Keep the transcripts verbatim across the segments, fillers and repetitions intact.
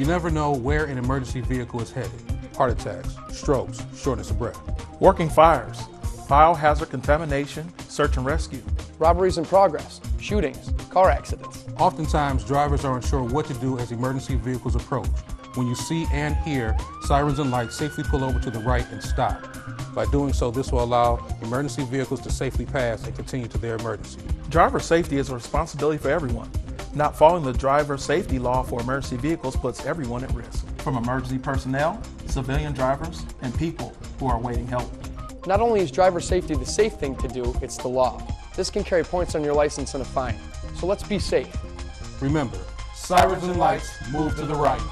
You never know where an emergency vehicle is headed. Heart attacks, strokes, shortness of breath. Working fires, biohazard contamination, search and rescue. Robberies in progress, shootings, car accidents. Oftentimes, drivers are unsure what to do as emergency vehicles approach. When you see and hear sirens and lights, safely pull over to the right and stop. By doing so, this will allow emergency vehicles to safely pass and continue to their emergency. Driver safety is a responsibility for everyone. Not following the driver safety law for emergency vehicles puts everyone at risk, from emergency personnel, civilian drivers, and people who are waiting help. Not only is driver safety the safe thing to do, it's the law. This can carry points on your license and a fine. So let's be safe. Remember, sirens and lights, move to the right.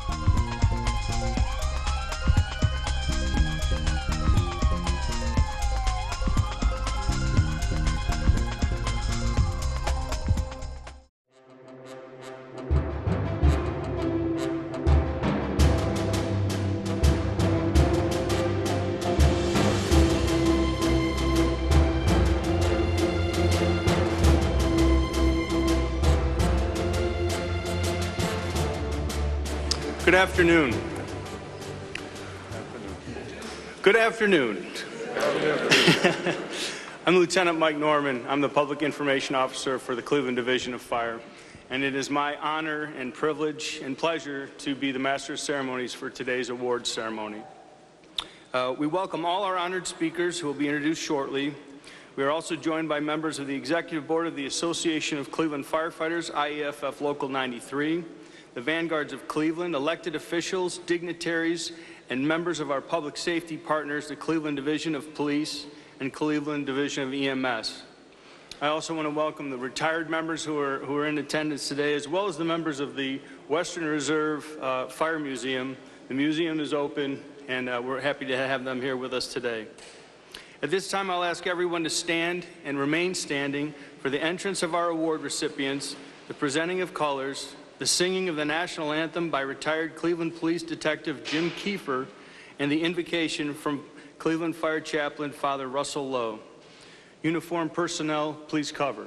Good afternoon. Good afternoon. I'm Lieutenant Mike Norman. I'm the Public Information Officer for the Cleveland Division of Fire, and it is my honor and privilege and pleasure to be the Master of Ceremonies for today's awards ceremony. Uh, we welcome all our honored speakers who will be introduced shortly. We are also joined by members of the Executive Board of the Association of Cleveland Firefighters, I E F F Local ninety-three, the vanguards of Cleveland, elected officials, dignitaries, and members of our public safety partners, the Cleveland Division of Police and Cleveland Division of E M S. I also want to welcome the retired members who are, who are in attendance today, as well as the members of the Western Reserve uh, Fire Museum. The museum is open, and uh, we're happy to have them here with us today. At this time, I'll ask everyone to stand and remain standing for the entrance of our award recipients, the presenting of colors, the singing of the national anthem by retired Cleveland Police Detective Jim Kiefer, and the invocation from Cleveland Fire Chaplain Father Russell Lowe. Uniformed personnel, please cover.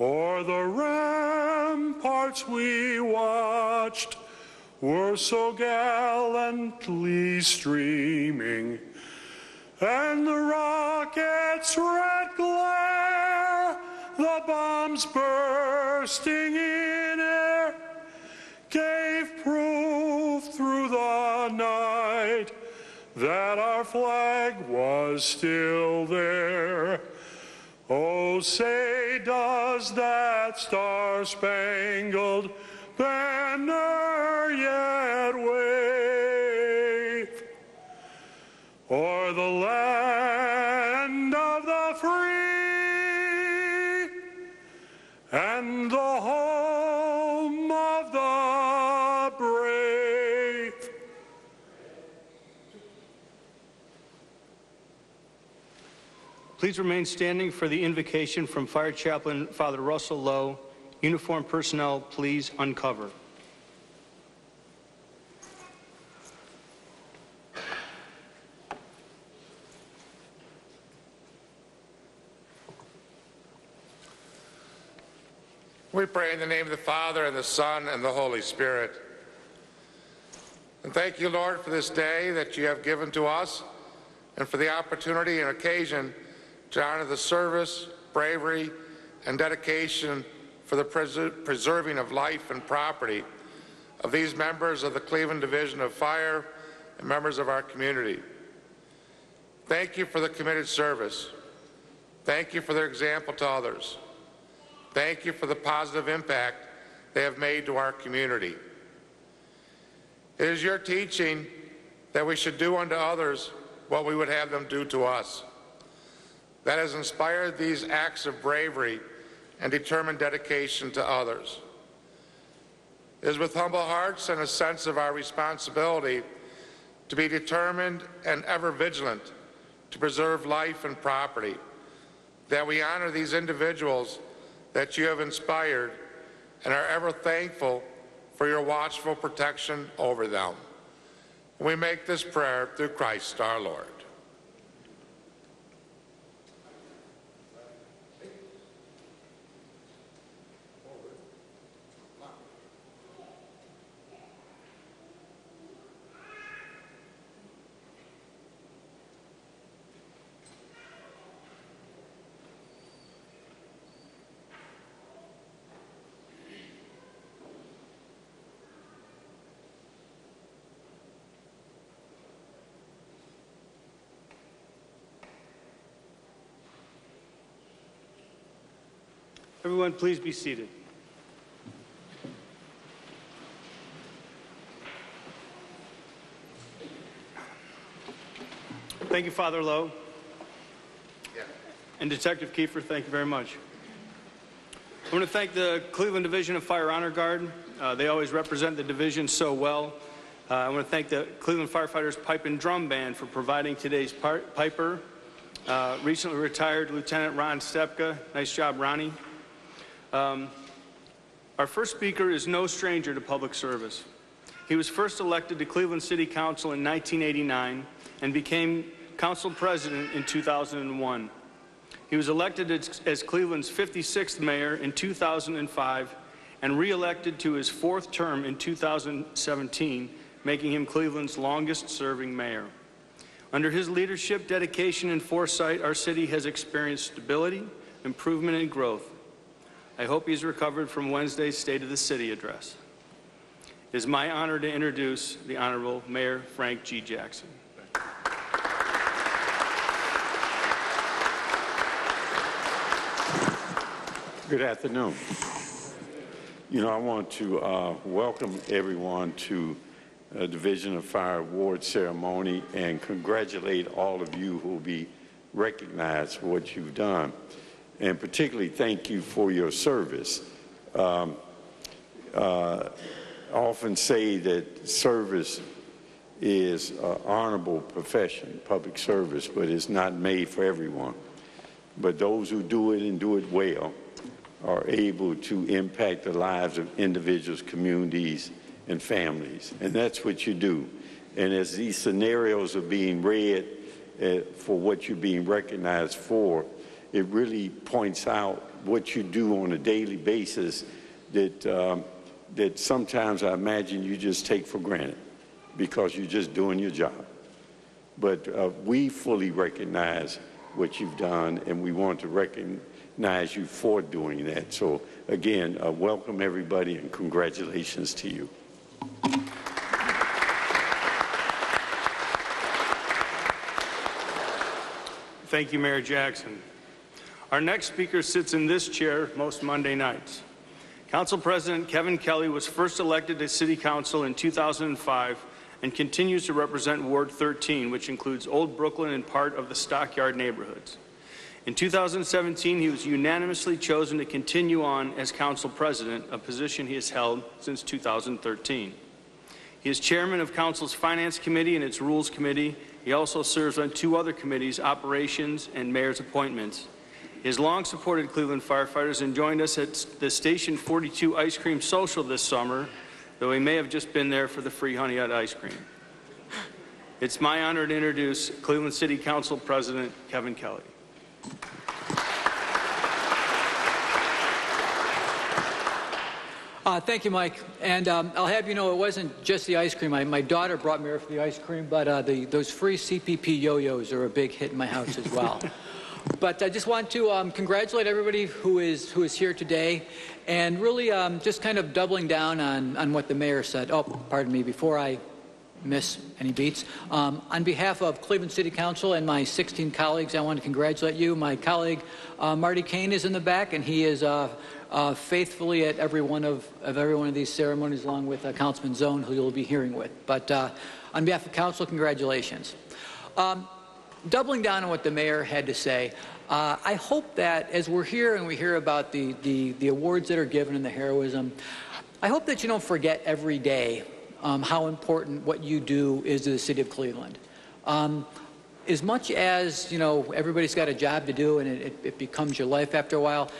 o'er the ramparts we watched were so gallantly streaming, and the rocket's red glare, the bombs bursting in air, gave proof through the night that our flag was still there. Oh, say does that star-spangled banner yet wave, for the land of the free and the home of the brave. Please remain standing for the invocation from Fire Chaplain Father Russell Lowe. Uniformed personnel, please uncover. We pray in the name of the Father, and the Son, and the Holy Spirit. And thank you, Lord, for this day that you have given to us, and for the opportunity and occasion to honor the service, bravery, and dedication for the pres preserving of life and property of these members of the Cleveland Division of Fire and members of our community. Thank you for the committed service. Thank you for their example to others. Thank you for the positive impact they have made to our community. It is your teaching that we should do unto others what we would have them do to us. That has inspired these acts of bravery and determined dedication to others. It is with humble hearts and a sense of our responsibility to be determined and ever vigilant to preserve life and property that we honor these individuals that you have inspired and are ever thankful for your watchful protection over them. And we make this prayer through Christ our Lord. Everyone, please be seated. Thank you, Father Lowe. Yeah. And Detective Kiefer, thank you very much. I want to thank the Cleveland Division of Fire Honor Guard. Uh, they always represent the division so well. Uh, I want to thank the Cleveland Firefighters Pipe and Drum Band for providing today's piper. Uh, recently retired Lieutenant Ron Stepka. Nice job, Ronnie. Um, our first speaker is no stranger to public service. He was first elected to Cleveland City Council in nineteen eighty-nine and became council president in two thousand one. He was elected as, as Cleveland's fifty-sixth mayor in two thousand five and re-elected to his fourth term in two thousand seventeen, making him Cleveland's longest-serving mayor. Under his leadership, dedication, and foresight, our city has experienced stability, improvement, and growth. I hope he's recovered from Wednesday's State of the City address. It is my honor to introduce the Honorable Mayor Frank G. Jackson. Good afternoon. You know, I want to uh, welcome everyone to the uh, Division of Fire Award Ceremony and congratulate all of you who will be recognized for what you've done. And particularly thank you for your service. Um, uh, I often say that service is an honorable profession, public service, but it's not made for everyone. But those who do it and do it well are able to impact the lives of individuals, communities, and families. And that's what you do. And as these scenarios are being read uh, for what you're being recognized for, it really points out what you do on a daily basis that, um, that sometimes I imagine you just take for granted because you're just doing your job. But uh, we fully recognize what you've done, and we want to recognize you for doing that. So again, uh, welcome everybody, and congratulations to you. Thank you, Mayor Jackson. Our next speaker sits in this chair most Monday nights. Council President Kevin Kelly was first elected to City Council in two thousand five and continues to represent Ward thirteen, which includes Old Brooklyn and part of the Stockyard neighborhoods. In two thousand seventeen, he was unanimously chosen to continue on as council president, a position he has held since two thousand thirteen. He is chairman of council's finance committee and its rules committee. He also serves on two other committees, operations and mayor's appointments. He has long supported Cleveland firefighters and joined us at the Station forty-two Ice Cream Social this summer, though he may have just been there for the free honey nut ice cream. It's my honor to introduce Cleveland City Council President Kevin Kelly. Uh, thank you, Mike. And um, I'll have you know, it wasn't just the ice cream. I, my daughter brought me here for the ice cream, but uh, the, those free C P P yo-yos are a big hit in my house as well. But I just want to um, congratulate everybody who is who is here today, and really um, just kind of doubling down on, on what the mayor said. Oh, pardon me, before I miss any beats. Um, on behalf of Cleveland City Council and my sixteen colleagues, I want to congratulate you. My colleague uh, Marty Kane is in the back, and he is uh, uh, faithfully at every one of, of every one of these ceremonies, along with uh, Councilman Zone, who you'll be hearing with. But uh, on behalf of Council, congratulations. Um, Doubling down on what the mayor had to say, uh, I hope that as we're here and we hear about the, the, the awards that are given and the heroism, I hope that you don't forget every day um, how important what you do is to the city of Cleveland. Um, as much as, you know, everybody's got a job to do and it, it becomes your life after a while,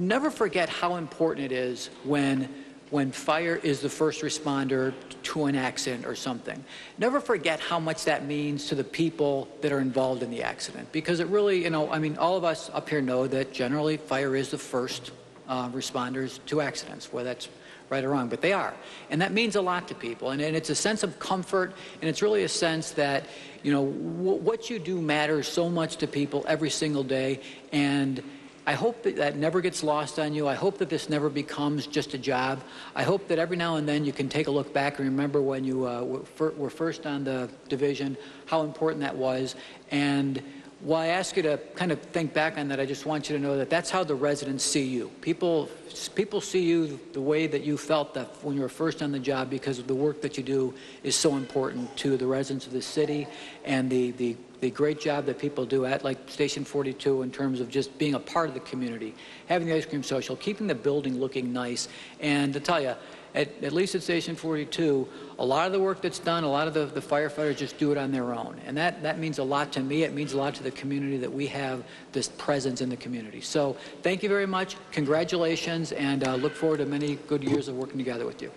never forget how important it is when when fire is the first responder to an accident or something. Never forget how much that means to the people that are involved in the accident, because it really, you know, I mean, all of us up here know that generally fire is the first uh, responders to accidents, whether that's right or wrong, but they are. And that means a lot to people, and, and it's a sense of comfort, and it's really a sense that, you know, w what you do matters so much to people every single day, and I hope that that never gets lost on you. I hope that this never becomes just a job. I hope that every now and then you can take a look back and remember when you uh, were first on the division, how important that was. And while I ask you to kind of think back on that, I just want you to know that that's how the residents see you. People, people see you the way that you felt that when you were first on the job, because the work that you do is so important to the residents of the city and the, the the great job that people do at, like, Station forty-two in terms of just being a part of the community, having the ice cream social, keeping the building looking nice. And to tell you, at, at least at Station forty-two, a lot of the work that's done, a lot of the, the firefighters just do it on their own. And that, that means a lot to me. It means a lot to the community that we have this presence in the community. So thank you very much. Congratulations, and uh, look forward to many good years of working together with you.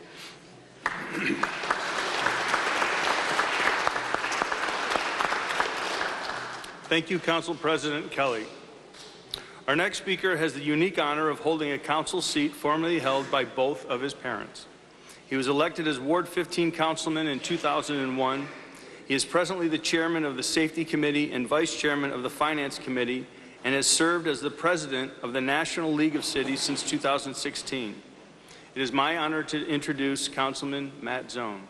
Thank you, Council President Kelly. Our next speaker has the unique honor of holding a council seat formerly held by both of his parents. He was elected as Ward fifteen councilman in two thousand one. He is presently the chairman of the Safety Committee and vice chairman of the Finance Committee, and has served as the president of the National League of Cities since two thousand sixteen. It is my honor to introduce Councilman Matt Zone.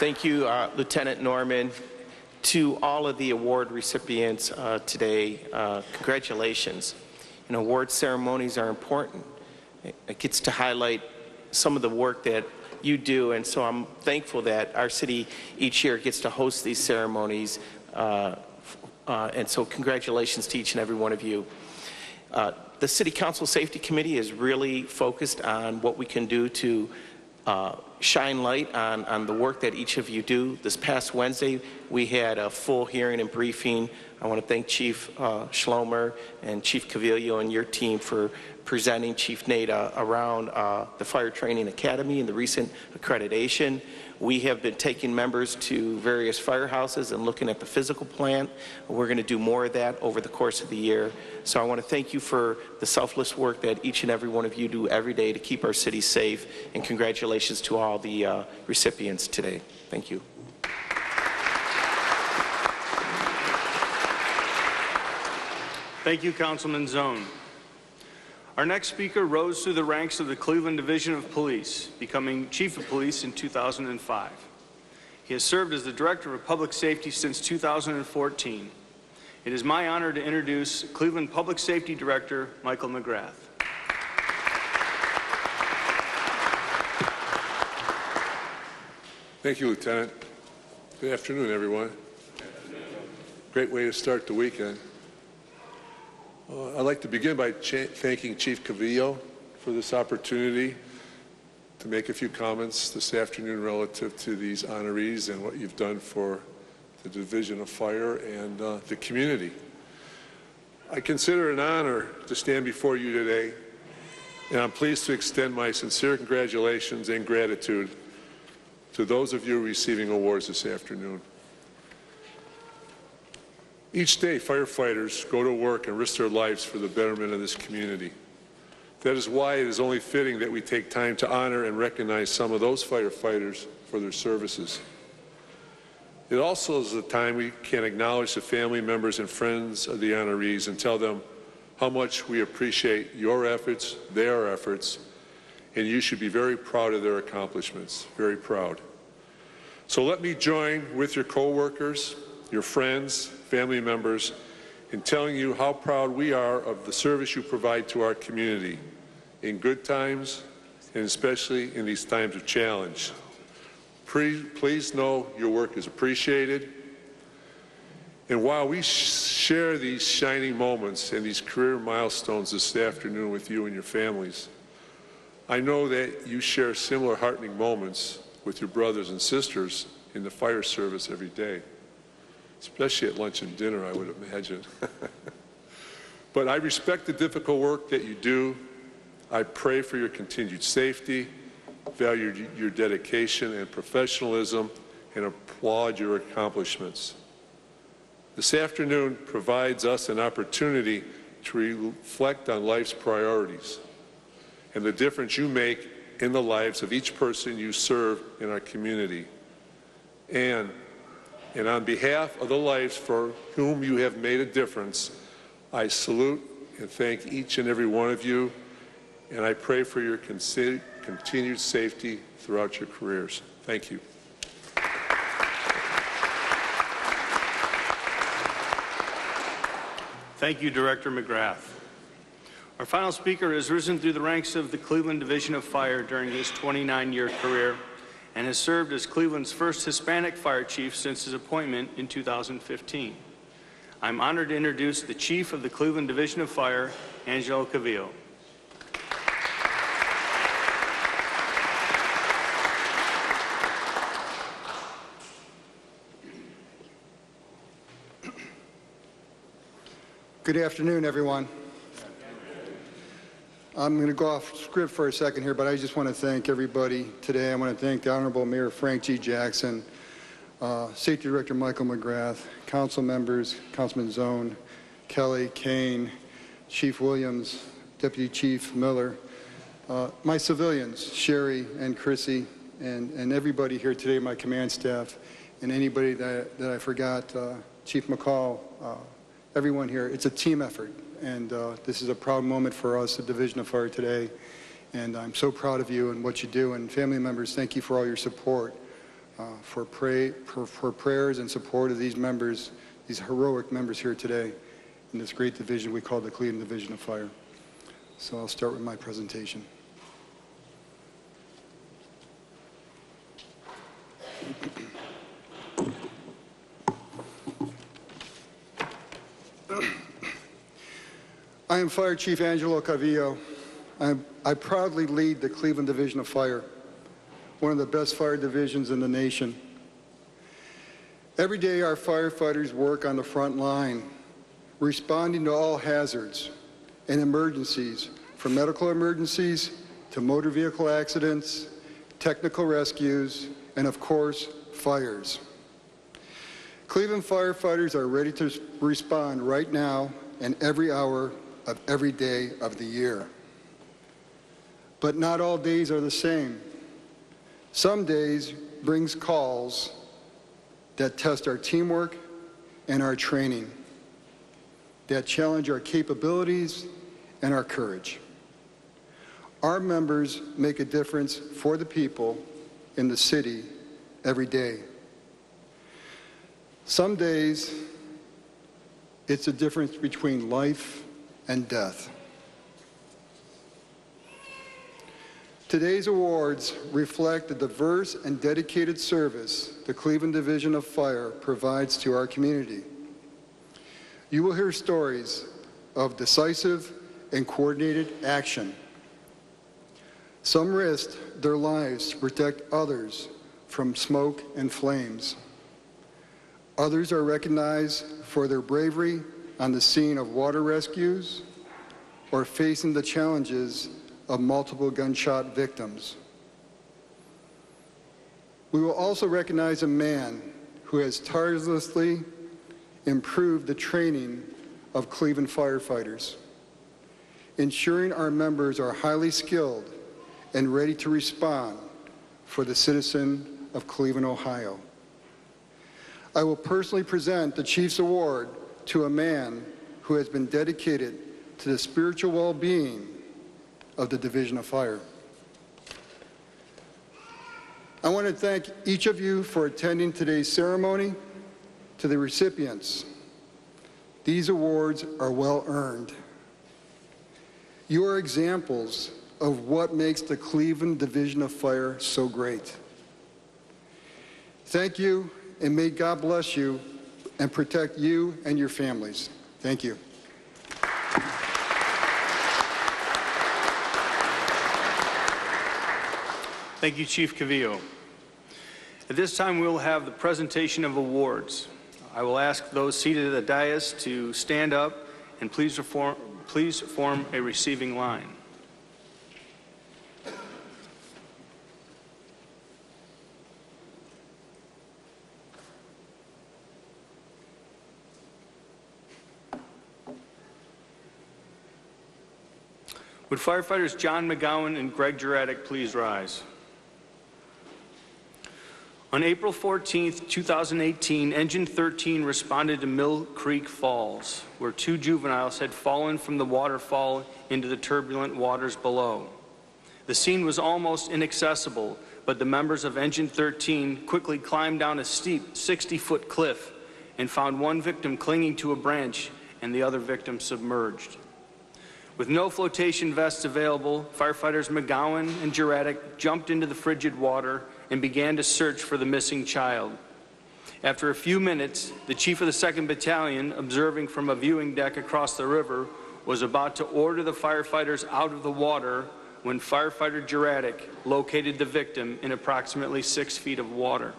Thank you, uh, Lieutenant Norman. To all of the award recipients uh, today, uh, congratulations. You know, award ceremonies are important. It gets to highlight some of the work that you do, and so I'm thankful that our city each year gets to host these ceremonies. Uh, uh, and so congratulations to each and every one of you. Uh, the City Council Safety Committee is really focused on what we can do to Uh, shine light on, on the work that each of you do. This past Wednesday, we had a full hearing and briefing. I want to thank Chief uh, Schlomer and Chief Cavillo and your team for presenting Chief Nada around uh, the Fire Training Academy and the recent accreditation. We have been taking members to various firehouses and looking at the physical plant. We're going to do more of that over the course of the year. So I want to thank you for the selfless work that each and every one of you do every day to keep our city safe, and congratulations to all the uh, recipients today. Thank you. Thank you, Councilman Zone. Our next speaker rose through the ranks of the Cleveland Division of Police, becoming Chief of Police in two thousand five. He has served as the Director of Public Safety since two thousand fourteen. It is my honor to introduce Cleveland Public Safety Director Michael McGrath. Thank you, Lieutenant. Good afternoon, everyone. Great way to start the weekend. Uh, I'd like to begin by thanking Chief Cavillo for this opportunity to make a few comments this afternoon relative to these honorees and what you've done for the Division of Fire and uh, the community. I consider it an honor to stand before you today, and I'm pleased to extend my sincere congratulations and gratitude to those of you receiving awards this afternoon. Each day, firefighters go to work and risk their lives for the betterment of this community. That is why it is only fitting that we take time to honor and recognize some of those firefighters for their services. It also is the time we can acknowledge the family members and friends of the honorees and tell them how much we appreciate your efforts, their efforts, and you should be very proud of their accomplishments, very proud. So let me join with your co-workers, your friends, family members, in telling you how proud we are of the service you provide to our community in good times and especially in these times of challenge. Please, please know your work is appreciated. And while we sh share these shining moments and these career milestones this afternoon with you and your families, I know that you share similar heartening moments with your brothers and sisters in the fire service every day, especially at lunch and dinner, I would imagine. But I respect the difficult work that you do. I pray for your continued safety, value your dedication and professionalism, and applaud your accomplishments. This afternoon provides us an opportunity to reflect on life's priorities and the difference you make in the lives of each person you serve in our community. And, and on behalf of the lives for whom you have made a difference, I salute and thank each and every one of you, and I pray for your continued safety throughout your careers. Thank you. Thank you, Director McGrath. Our final speaker has risen through the ranks of the Cleveland Division of Fire during his twenty-nine year career and has served as Cleveland's first Hispanic fire chief since his appointment in two thousand fifteen. I'm honored to introduce the Chief of the Cleveland Division of Fire, Angelo Cavillo. Good afternoon, everyone. I'm going to go off script for a second here, but I just want to thank everybody today. I want to thank the Honorable Mayor Frank G. Jackson, uh, Safety Director Michael McGrath, Council members, Councilman Zone, Kelly, Kane, Chief Williams, Deputy Chief Miller, uh, my civilians, Sherry and Chrissy, and, and everybody here today, my command staff, and anybody that, that I forgot, uh, Chief McCall, uh, everyone here. It's a team effort. And uh, this is a proud moment for us, the Division of Fire, today. And I'm so proud of you and what you do. And family members, thank you for all your support, uh, for, pray, for, for prayers and support of these members, these heroic members here today in this great division we call the Cleveland Division of Fire. So I'll start with my presentation. I am Fire Chief Angelo Cavillo. I, I proudly lead the Cleveland Division of Fire, one of the best fire divisions in the nation. Every day our firefighters work on the front line, responding to all hazards and emergencies, from medical emergencies to motor vehicle accidents, technical rescues, and of course, fires. Cleveland firefighters are ready to respond right now and every hour of every day of the year. But not all days are the same. Some days brings calls that test our teamwork and our training, that challenge our capabilities and our courage. Our members make a difference for the people in the city every day. Some days, it's a difference between life and death. Today's awards reflect the diverse and dedicated service the Cleveland Division of Fire provides to our community. You will hear stories of decisive and coordinated action. Some risked their lives to protect others from smoke and flames. Others are recognized for their bravery on the scene of water rescues or facing the challenges of multiple gunshot victims. We will also recognize a man who has tirelessly improved the training of Cleveland firefighters, ensuring our members are highly skilled and ready to respond for the citizen of Cleveland, Ohio. I will personally present the Chief's Award to a man who has been dedicated to the spiritual well-being of the Division of Fire. I want to thank each of you for attending today's ceremony. To the recipients, these awards are well earned. You are examples of what makes the Cleveland Division of Fire so great. Thank you, and may God bless you and protect you and your families. Thank you. Thank you, Chief Cavillo. At this time, we'll have the presentation of awards. I will ask those seated at the dais to stand up and please, reform, please form a receiving line. Would firefighters John McGowan and Greg Juratic please rise? On April fourteenth two thousand eighteen, Engine thirteen responded to Mill Creek Falls, where two juveniles had fallen from the waterfall into the turbulent waters below. The scene was almost inaccessible, but the members of Engine thirteen quickly climbed down a steep sixty-foot cliff and found one victim clinging to a branch and the other victim submerged. With no flotation vests available, firefighters McGowan and Juratic jumped into the frigid water and began to search for the missing child. After a few minutes, the chief of the second Battalion, observing from a viewing deck across the river, was about to order the firefighters out of the water when firefighter Juratic located the victim in approximately six feet of water.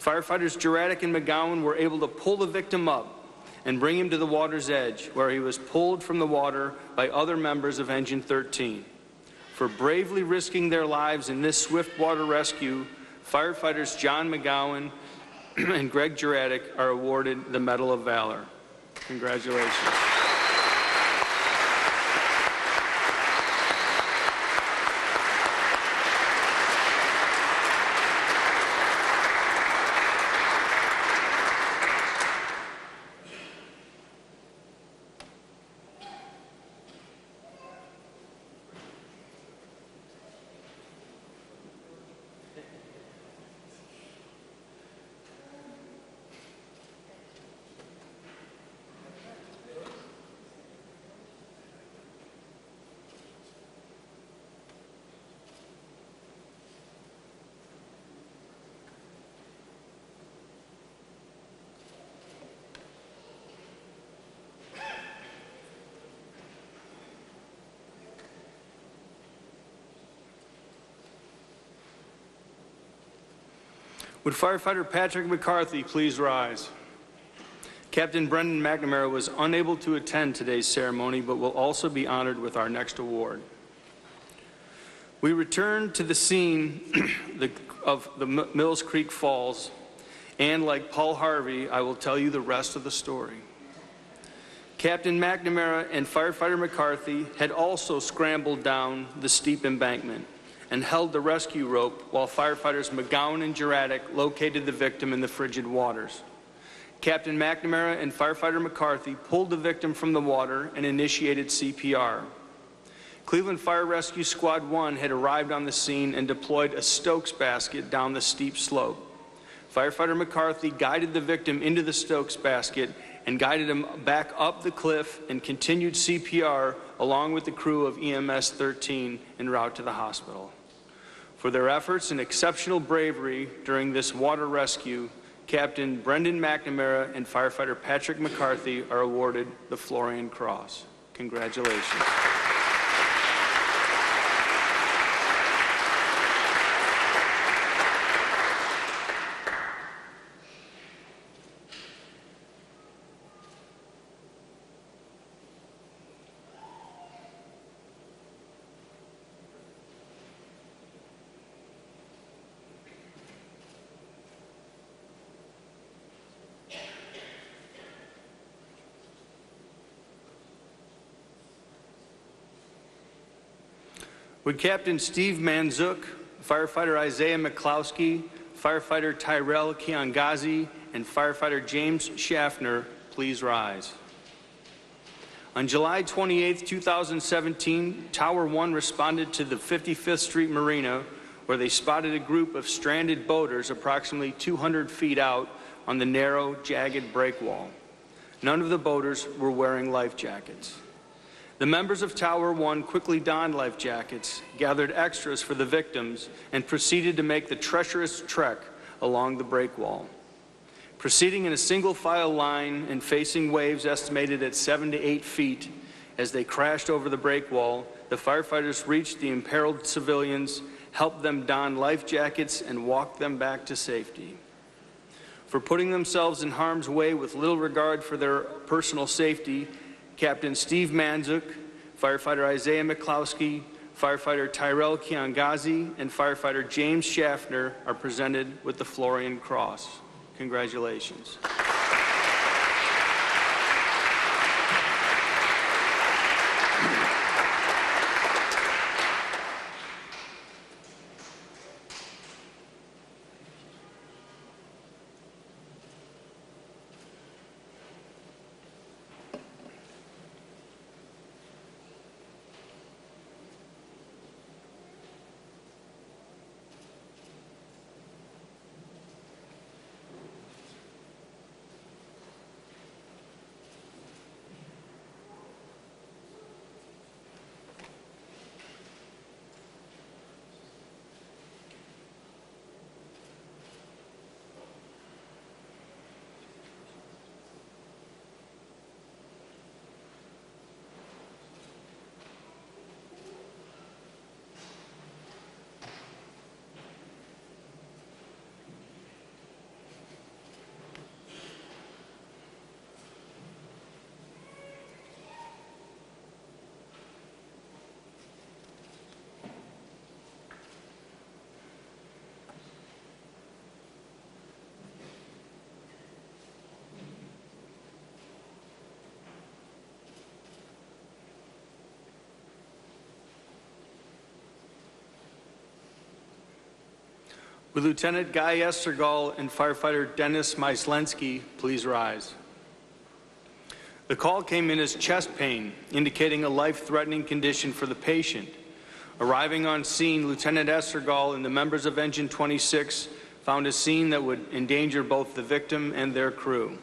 Firefighters Juratic and McGowan were able to pull the victim up and bring him to the water's edge, where he was pulled from the water by other members of Engine thirteen. For bravely risking their lives in this swift water rescue, firefighters John McGowan and Greg Juratic are awarded the Medal of Valor. Congratulations. Would firefighter Patrick McCarthy please rise? Captain Brendan McNamara was unable to attend today's ceremony, but will also be honored with our next award. We return to the scene of the Mills Creek Falls, and like Paul Harvey, I will tell you the rest of the story. Captain McNamara and firefighter McCarthy had also scrambled down the steep embankment and held the rescue rope while firefighters McGowan and Juratic located the victim in the frigid waters. Captain McNamara and firefighter McCarthy pulled the victim from the water and initiated C P R. Cleveland Fire Rescue Squad one had arrived on the scene and deployed a Stokes basket down the steep slope. Firefighter McCarthy guided the victim into the Stokes basket and guided him back up the cliff and continued C P R along with the crew of E M S thirteen en route to the hospital. For their efforts and exceptional bravery during this water rescue, Captain Brendan McNamara and firefighter Patrick McCarthy are awarded the Florian Cross. Congratulations. Would Captain Steve Manzuk, firefighter Isaiah McClowski, firefighter Tyrell Kiangazi, and firefighter James Schaffner please rise? On July twenty-eighth two thousand seventeen, Tower One responded to the fifty-fifth Street Marina, where they spotted a group of stranded boaters approximately two hundred feet out on the narrow, jagged breakwall. None of the boaters were wearing life jackets. The members of Tower One quickly donned life jackets, gathered extras for the victims, and proceeded to make the treacherous trek along the breakwall. Proceeding in a single file line and facing waves estimated at seven to eight feet, as they crashed over the breakwall, the firefighters reached the imperiled civilians, helped them don life jackets, and walked them back to safety. For putting themselves in harm's way with little regard for their personal safety, Captain Steve Manzuk, firefighter Isaiah McClowski, firefighter Tyrell Kiangazi, and firefighter James Schaffner are presented with the Florian Cross. Congratulations. Would Lieutenant Guy Estergall and firefighter Dennis Myslensky please rise? The call came in as chest pain, indicating a life-threatening condition for the patient. Arriving on scene, Lieutenant Estergall and the members of Engine twenty-six found a scene that would endanger both the victim and their crew.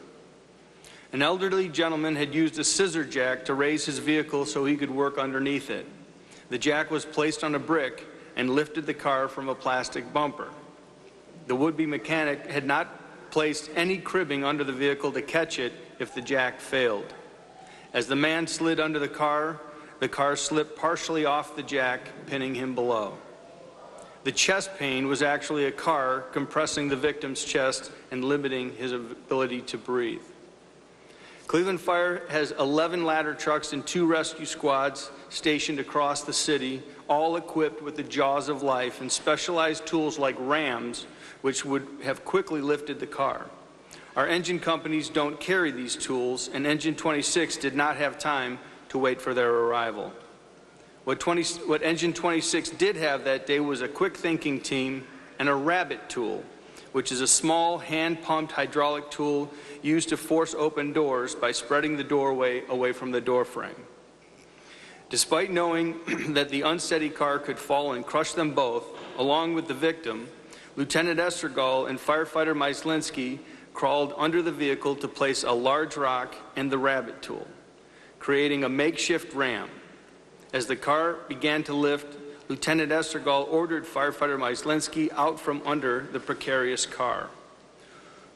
An elderly gentleman had used a scissor jack to raise his vehicle so he could work underneath it. The jack was placed on a brick and lifted the car from a plastic bumper. The would-be mechanic had not placed any cribbing under the vehicle to catch it if the jack failed. As the man slid under the car, the car slipped partially off the jack, pinning him below. The chest pain was actually a car compressing the victim's chest and limiting his ability to breathe. Cleveland Fire has eleven ladder trucks and two rescue squads stationed across the city, all equipped with the Jaws of Life and specialized tools like rams, which would have quickly lifted the car. Our engine companies don't carry these tools, and Engine twenty-six did not have time to wait for their arrival. What, twenty, what Engine twenty-six did have that day was a quick thinking team and a rabbit tool, which is a small hand-pumped hydraulic tool used to force open doors by spreading the doorway away from the doorframe. Despite knowing that the unsteady car could fall and crush them both, along with the victim, Lieutenant Estergall and firefighter Myslensky crawled under the vehicle to place a large rock and the rabbit tool, creating a makeshift ramp. As the car began to lift, Lieutenant Estergall ordered firefighter Myslinski out from under the precarious car.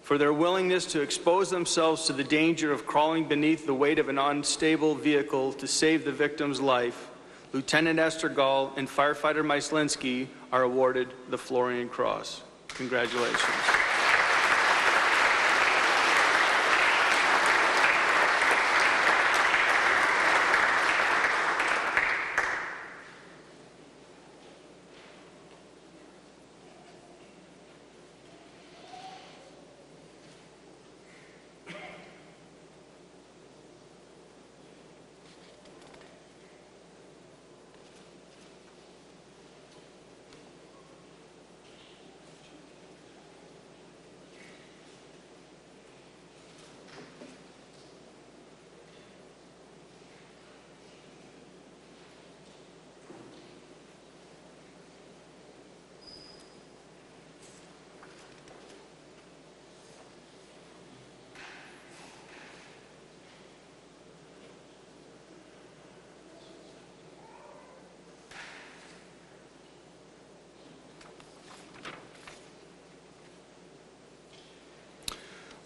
For their willingness to expose themselves to the danger of crawling beneath the weight of an unstable vehicle to save the victim's life, Lieutenant Estergall and firefighter Myslinski are awarded the Florian Cross. Congratulations.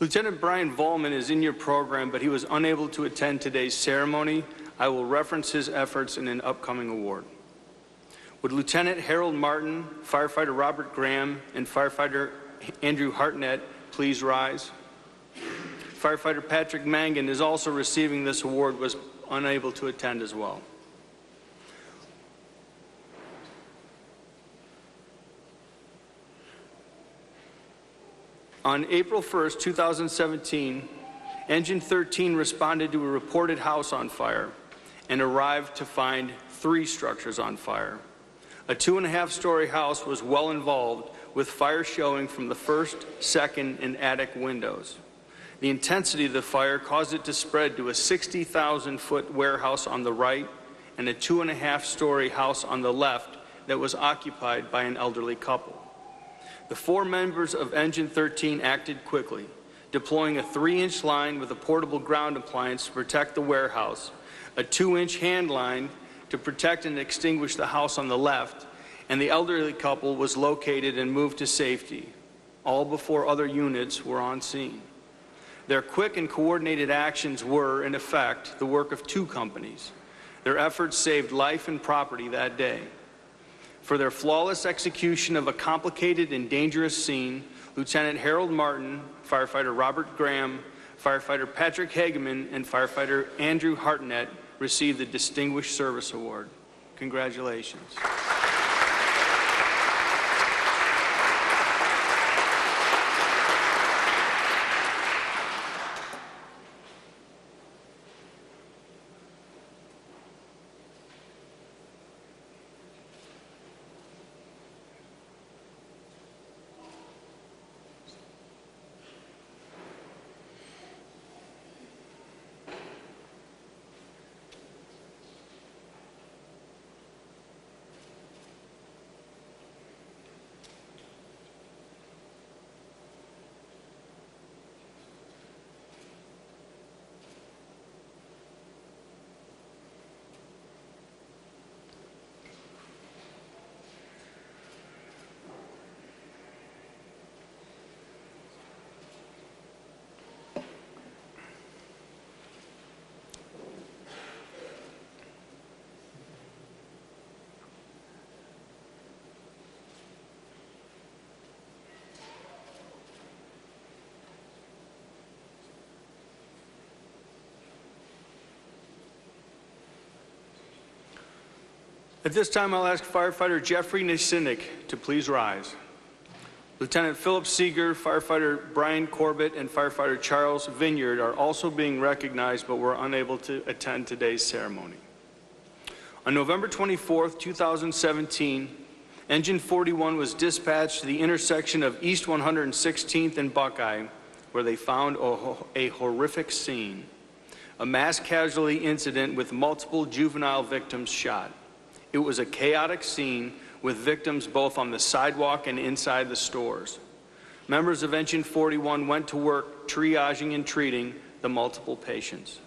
Lieutenant Brian Vollman is in your program, but he was unable to attend today's ceremony. I will reference his efforts in an upcoming award. Would Lieutenant Harold Martin, firefighter Robert Graham, and firefighter Andrew Hartnett please rise? Firefighter Patrick Mangan is also receiving this award, was unable to attend as well. On April first, two thousand seventeen, Engine thirteen responded to a reported house on fire and arrived to find three structures on fire. A two and a half story house was well involved, with fire showing from the first, second, and attic windows. The intensity of the fire caused it to spread to a sixty thousand foot warehouse on the right and a two and a half story house on the left that was occupied by an elderly couple. The four members of Engine thirteen acted quickly, deploying a three inch line with a portable ground appliance to protect the warehouse, a two inch hand line to protect and extinguish the house on the left, and the elderly couple was located and moved to safety, all before other units were on scene. Their quick and coordinated actions were, in effect, the work of two companies. Their efforts saved life and property that day. For their flawless execution of a complicated and dangerous scene, Lieutenant Harold Martin, firefighter Robert Graham, firefighter Patrick Hageman, and firefighter Andrew Hartnett received the Distinguished Service Award. Congratulations. At this time, I'll ask firefighter Jeffrey Nisinic to please rise. Lieutenant Philip Seeger, firefighter Brian Corbett, and firefighter Charles Vineyard are also being recognized but were unable to attend today's ceremony. On November twenty-fourth, two thousand seventeen, Engine forty-one was dispatched to the intersection of East one hundred sixteenth and Buckeye, where they found a, ho a horrific scene, a mass casualty incident with multiple juvenile victims shot. It was a chaotic scene with victims both on the sidewalk and inside the stores. members of Engine forty-one went to work triaging and treating the multiple patients.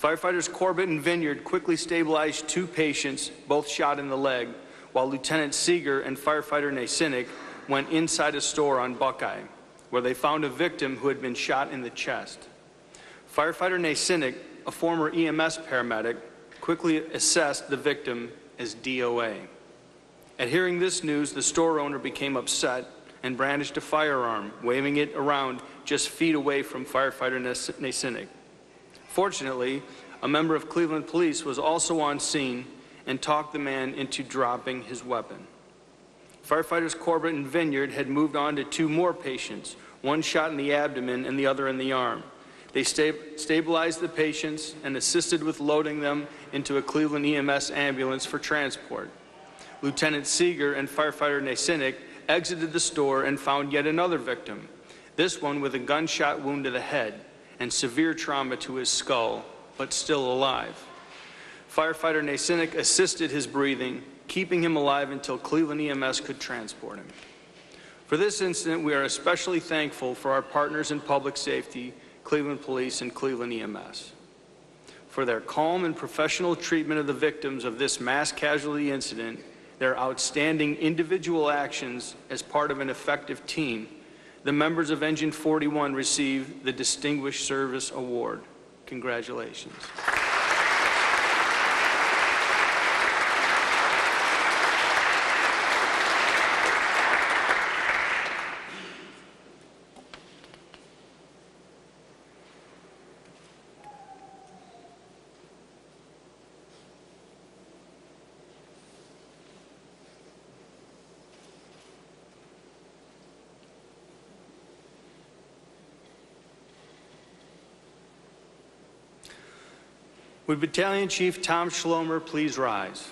Firefighters Corbett and Vineyard quickly stabilized two patients, both shot in the leg, while Lieutenant Seeger and firefighter Nasinik went inside a store on Buckeye, where they found a victim who had been shot in the chest. Firefighter Nasinik, a former E M S paramedic, quickly assessed the victim as D O A. At hearing this news, the store owner became upset and brandished a firearm, waving it around just feet away from firefighter Nasinik. Fortunately, a member of Cleveland Police was also on scene and talked the man into dropping his weapon. Firefighters Corbett and Vineyard had moved on to two more patients, one shot in the abdomen and the other in the arm. They sta stabilized the patients and assisted with loading them into a Cleveland E M S ambulance for transport. Lieutenant Seeger and firefighter Nasinik exited the store and found yet another victim, this one with a gunshot wound to the head and severe trauma to his skull, but still alive. Firefighter Nasinik assisted his breathing, keeping him alive until Cleveland E M S could transport him. For this incident, we are especially thankful for our partners in public safety, Cleveland Police and Cleveland E M S, for their calm and professional treatment of the victims of this mass casualty incident, their outstanding individual actions as part of an effective team. The members of Engine forty-one received the Distinguished Service Award. Congratulations. Would Battalion Chief Tom Schloemer please rise?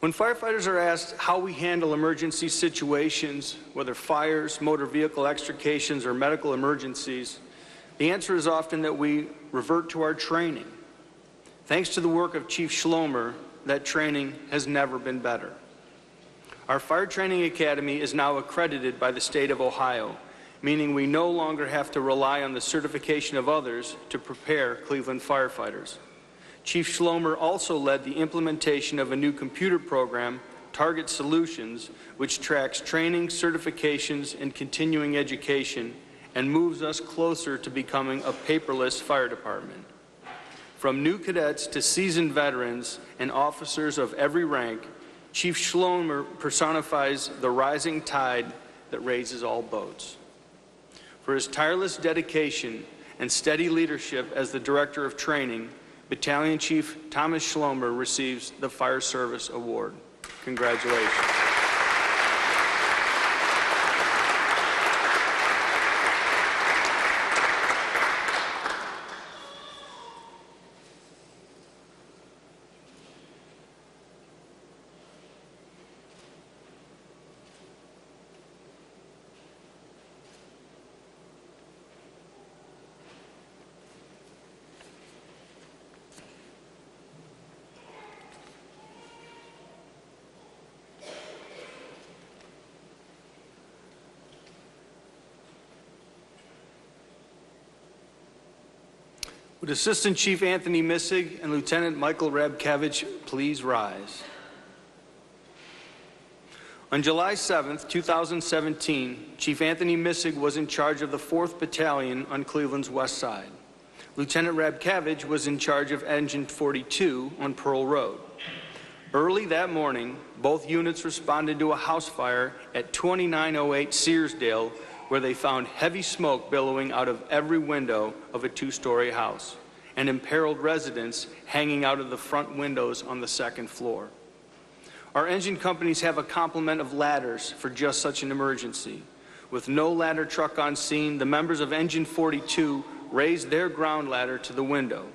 When firefighters are asked how we handle emergency situations, whether fires, motor vehicle extrications, or medical emergencies, the answer is often that we revert to our training. Thanks to the work of Chief Schloemer, that training has never been better. Our Fire Training Academy is now accredited by the state of Ohio, meaning we no longer have to rely on the certification of others to prepare Cleveland firefighters. Chief Schloemer also led the implementation of a new computer program, Target Solutions, which tracks training, certifications, and continuing education, and moves us closer to becoming a paperless fire department. From new cadets to seasoned veterans and officers of every rank, Chief Schloemer personifies the rising tide that raises all boats. For his tireless dedication and steady leadership as the Director of Training, Battalion Chief Thomas Schloemer receives the Fire Service Award. Congratulations. Would Assistant Chief Anthony Missig and Lieutenant Michael Rabkevich please rise? On July seventh, two thousand seventeen, Chief Anthony Missig was in charge of the fourth Battalion on Cleveland's west side. Lieutenant Rabkevich was in charge of Engine forty-two on Pearl Road. Early that morning, both units responded to a house fire at twenty-nine oh eight Searsdale, where they found heavy smoke billowing out of every window of a two-story house and imperiled residents hanging out of the front windows on the second floor. Our engine companies have a complement of ladders for just such an emergency. With no ladder truck on scene, the members of Engine forty-two raised their ground ladder to the window,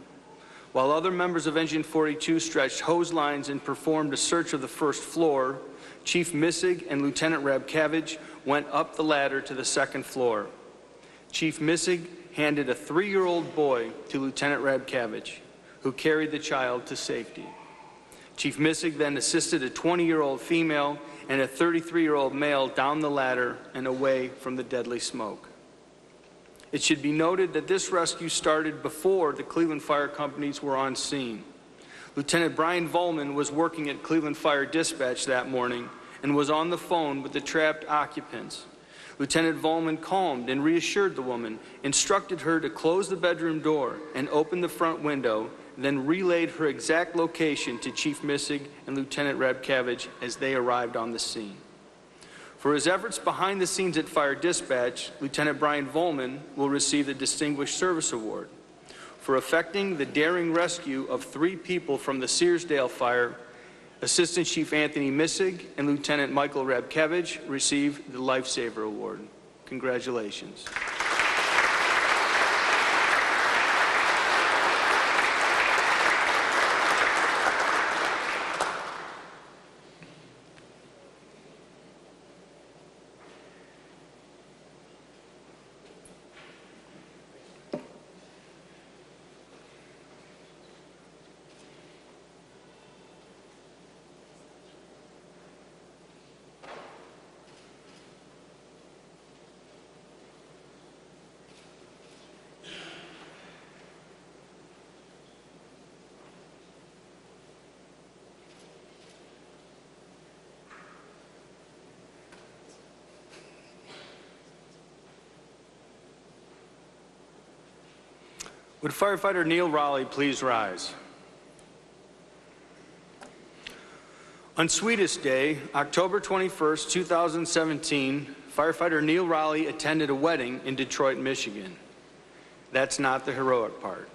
while other members of Engine forty-two stretched hose lines and performed a search of the first floor. Chief Missig and Lieutenant Rabkevich went up the ladder to the second floor. Chief Missig handed a three-year-old boy to Lieutenant Rabkevich, who carried the child to safety. Chief Missig then assisted a twenty-year-old female and a thirty-three-year-old male down the ladder and away from the deadly smoke. It should be noted that this rescue started before the Cleveland Fire Companies were on scene. Lieutenant Brian Vollman was working at Cleveland Fire Dispatch that morning and was on the phone with the trapped occupants. Lieutenant Vollman calmed and reassured the woman, instructed her to close the bedroom door and open the front window, then relayed her exact location to Chief Missig and Lieutenant Rabkavich as they arrived on the scene. For his efforts behind the scenes at Fire Dispatch, Lieutenant Brian Vollman will receive the Distinguished Service Award for effecting the daring rescue of three people from the Searsdale Fire. Assistant Chief Anthony Missig and Lieutenant Michael Rabkevich received the Lifesaver Award. Congratulations. Would firefighter Neil Raleigh please rise? On Sweetest Day, October twenty-first, two thousand seventeen, firefighter Neil Raleigh attended a wedding in Detroit, Michigan. That's not the heroic part.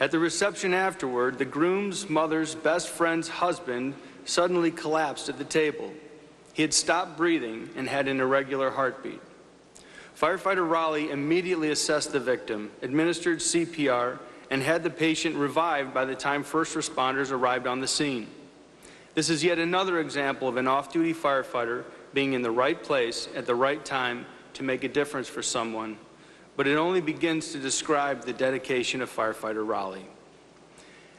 At the reception afterward, the groom's mother's best friend's husband suddenly collapsed at the table. He had stopped breathing and had an irregular heartbeat. Firefighter Raleigh immediately assessed the victim, administered C P R, and had the patient revived by the time first responders arrived on the scene. This is yet another example of an off-duty firefighter being in the right place at the right time to make a difference for someone, but it only begins to describe the dedication of firefighter Raleigh.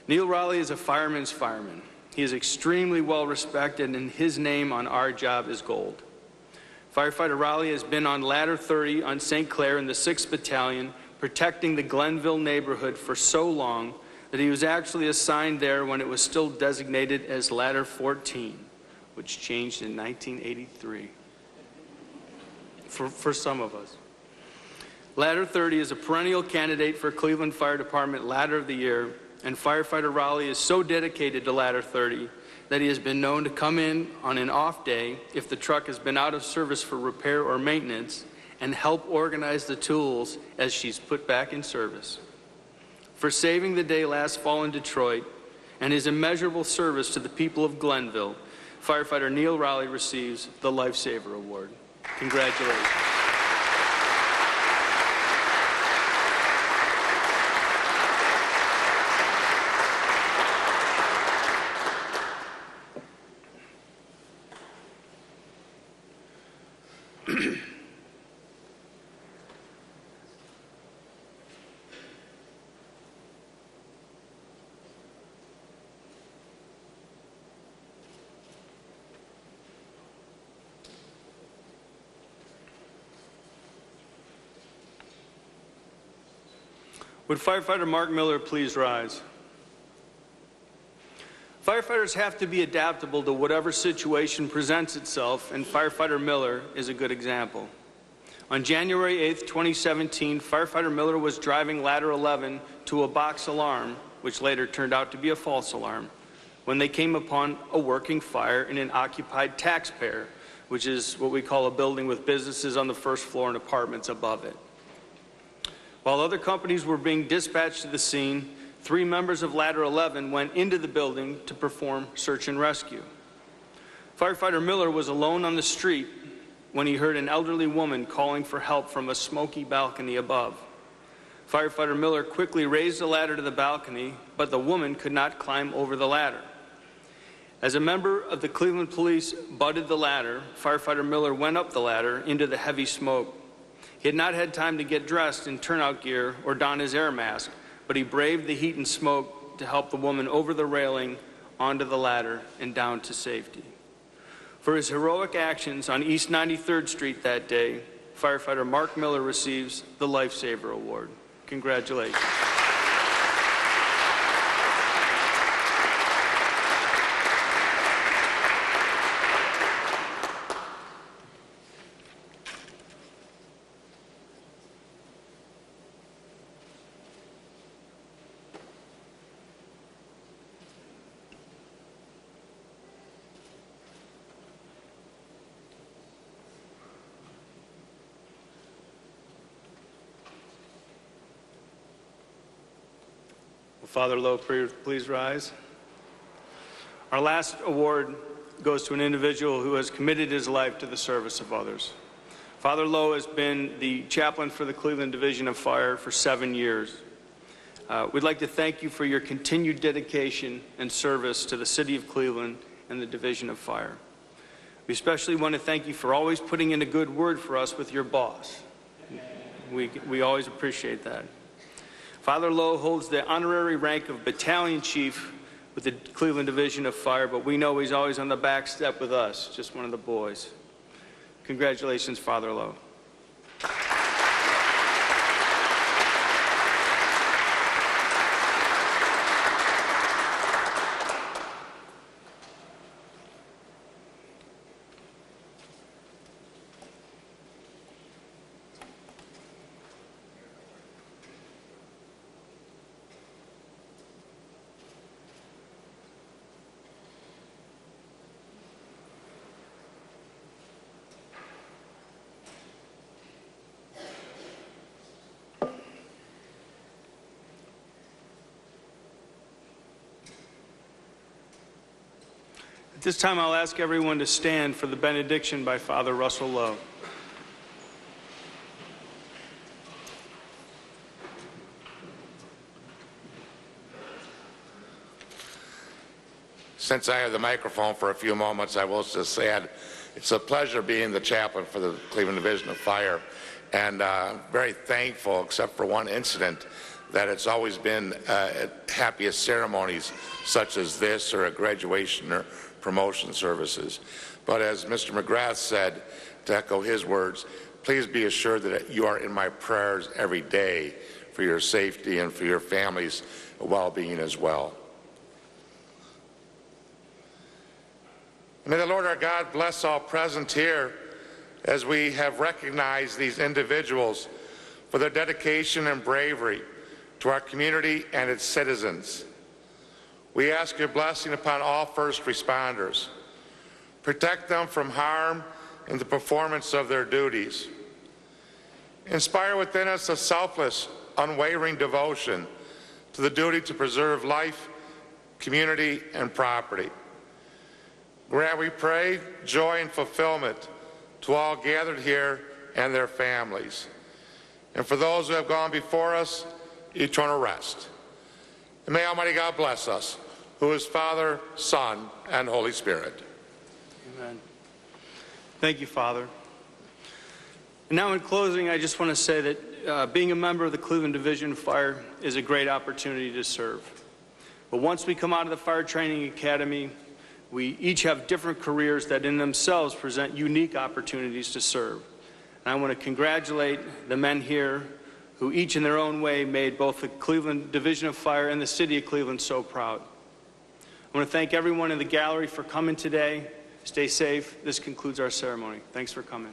Neil Raleigh is a fireman's fireman. He is extremely well respected, and his name on our job is gold. Firefighter Raleigh has been on Ladder thirty on Saint Clair in the sixth Battalion, protecting the Glenville neighborhood for so long that he was actually assigned there when it was still designated as Ladder fourteen, which changed in nineteen eighty-three, for, for some of us. Ladder thirty is a perennial candidate for Cleveland Fire Department Ladder of the Year, and firefighter Raleigh is so dedicated to Ladder thirty that he has been known to come in on an off day if the truck has been out of service for repair or maintenance and help organize the tools as she's put back in service. For saving the day last fall in Detroit and his immeasurable service to the people of Glenville, firefighter Neil Raleigh receives the Lifesaver Award. Congratulations. Would firefighter Mark Miller please rise? Firefighters have to be adaptable to whatever situation presents itself, and firefighter Miller is a good example. On January eighth, twenty seventeen, firefighter Miller was driving Ladder eleven to a box alarm, which later turned out to be a false alarm, when they came upon a working fire in an occupied taxpayer, which is what we call a building with businesses on the first floor and apartments above it. While other companies were being dispatched to the scene, three members of Ladder eleven went into the building to perform search and rescue. Firefighter Miller was alone on the street when he heard an elderly woman calling for help from a smoky balcony above. Firefighter Miller quickly raised the ladder to the balcony, but the woman could not climb over the ladder. As a member of the Cleveland Police butted the ladder, firefighter Miller went up the ladder into the heavy smoke. He had not had time to get dressed in turnout gear or don his air mask, but he braved the heat and smoke to help the woman over the railing onto the ladder and down to safety. For his heroic actions on East ninety-third Street that day, firefighter Mark Miller receives the Lifesaver Award. Congratulations. Father Lowe, please rise. Our last award goes to an individual who has committed his life to the service of others. Father Lowe has been the chaplain for the Cleveland Division of Fire for seven years. Uh, we'd like to thank you for your continued dedication and service to the City of Cleveland and the Division of Fire. We especially want to thank you for always putting in a good word for us with your boss. We, we always appreciate that. Father Lowe holds the honorary rank of battalion chief with the Cleveland Division of Fire, but we know he's always on the back step with us, just one of the boys. Congratulations, Father Lowe. This time I'll ask everyone to stand for the benediction by Father Russell Lowe. Since I have the microphone for a few moments, I will just say I'd, it's a pleasure being the chaplain for the Cleveland Division of Fire, and uh, very thankful, except for one incident, that it's always been uh, at happiest ceremonies such as this or a graduation or promotion services. But as Mister McGrath said, to echo his words, please be assured that you are in my prayers every day for your safety and for your family's well-being as well. May the Lord our God bless all present here as we have recognized these individuals for their dedication and bravery to our community and its citizens. We ask your blessing upon all first responders. Protect them from harm in the performance of their duties. Inspire within us a selfless, unwavering devotion to the duty to preserve life, community, and property. Grant, we pray, joy and fulfillment to all gathered here and their families. And for those who have gone before us, eternal rest. And may Almighty God bless us, who is Father, Son, and Holy Spirit. Amen. Thank you, Father. And now in closing, I just want to say that uh, being a member of the Cleveland Division of Fire is a great opportunity to serve. But once we come out of the Fire Training Academy, we each have different careers that in themselves present unique opportunities to serve. And I want to congratulate the men here who each in their own way made both the Cleveland Division of Fire and the City of Cleveland so proud. I want to thank everyone in the gallery for coming today. Stay safe. This concludes our ceremony. Thanks for coming.